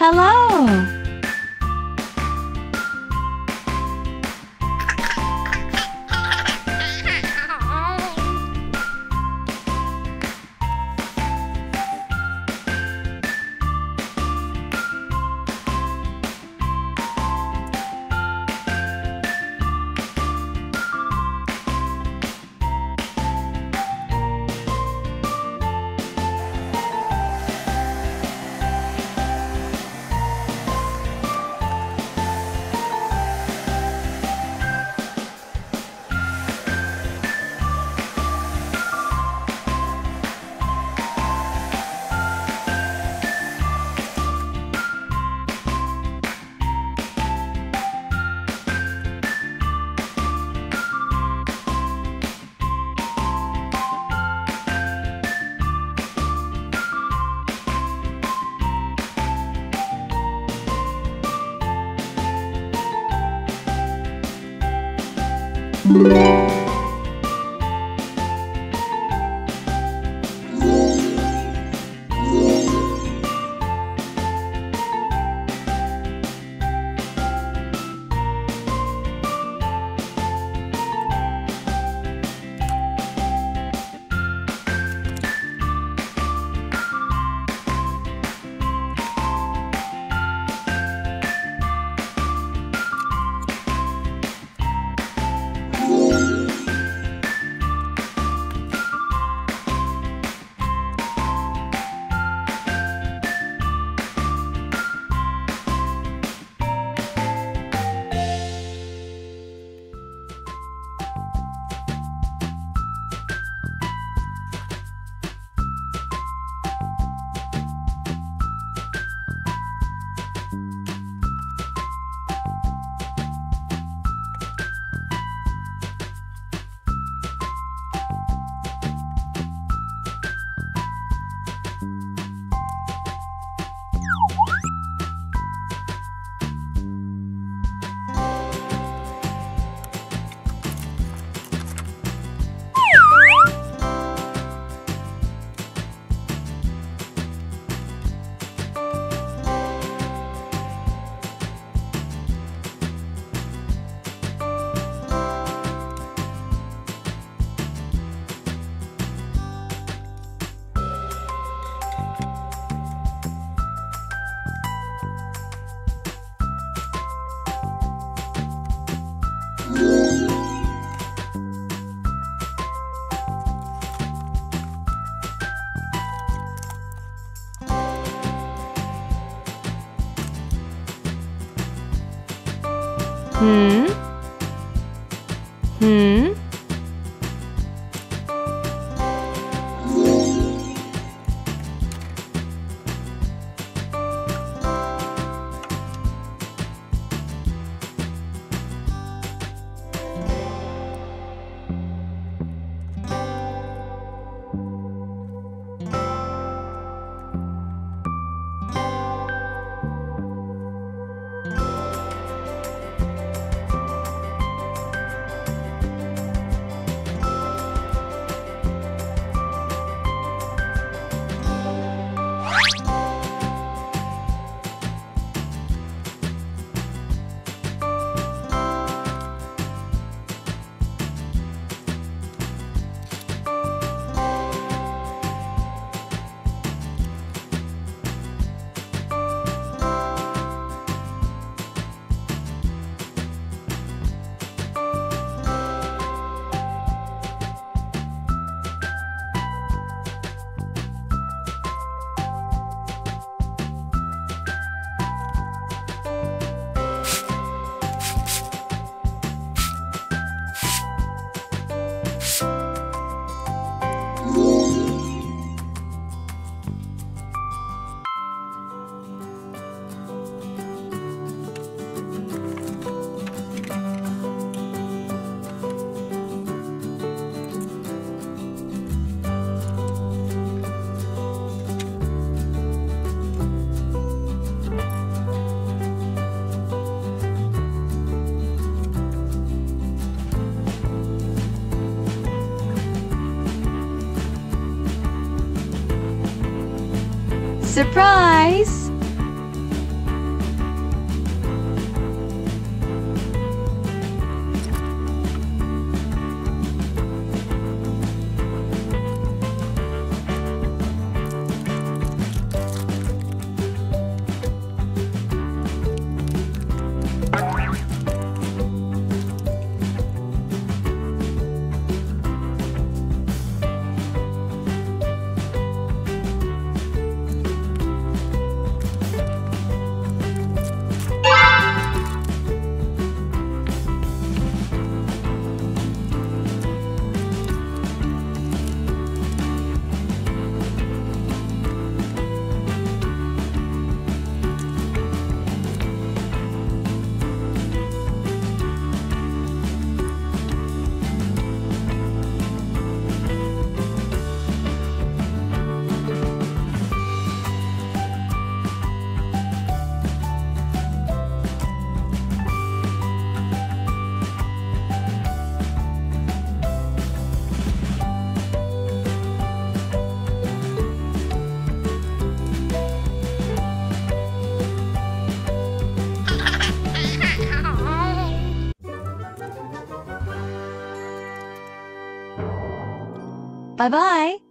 Hello! Surprise! Bye-bye.